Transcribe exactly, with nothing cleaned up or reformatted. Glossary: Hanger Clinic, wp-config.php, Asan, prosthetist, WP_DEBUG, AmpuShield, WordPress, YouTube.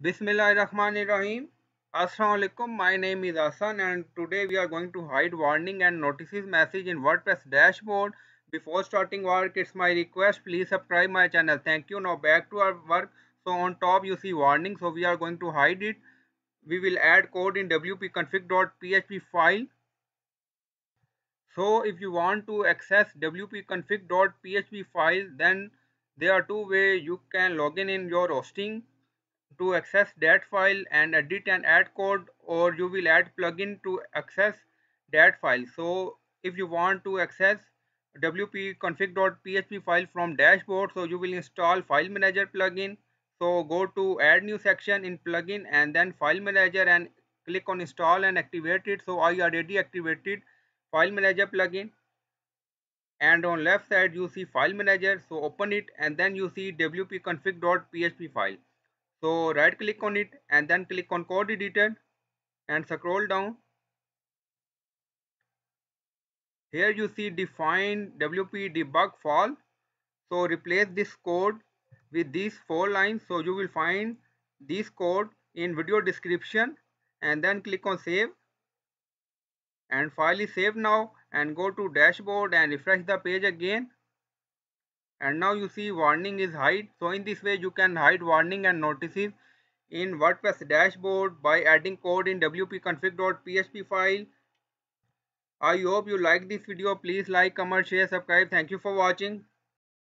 Bismillahirrahmanirrahim. Assalamualaikum. My name is Asan and today we are going to hide warning and notices message in WordPress dashboard. Before starting work, it's my request, please subscribe my channel. Thank you. Now back to our work. So on top you see warning. So we are going to hide it. We will add code in w p config dot p h p file. So if you want to access w p config dot p h p file, then there are two ways. You can log in in your hosting to access that file and edit and add code, or you will add plugin to access that file. So if you want to access w p config dot p h p file from dashboard, so you will install file manager plugin. So go to add new section in plugin and then file manager and click on install and activate it. So I already activated file manager plugin, and on left side you see file manager. So open it and then you see w p config dot p h p file. So right click on it and then click on code editor and scroll down. Here you see define w p debug fall. So replace this code with these four lines. So you will find this code in video description and then click on save. And file is saved now, and go to dashboard and refresh the page again. And now you see warning is hide. So in this way you can hide warning and notices in WordPress dashboard by adding code in w p config dot p h p file. I hope you like this video. Please like, comment, share, subscribe. Thank you for watching.